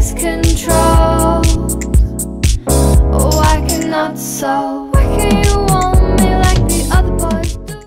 is controlled. Oh, I cannot solve.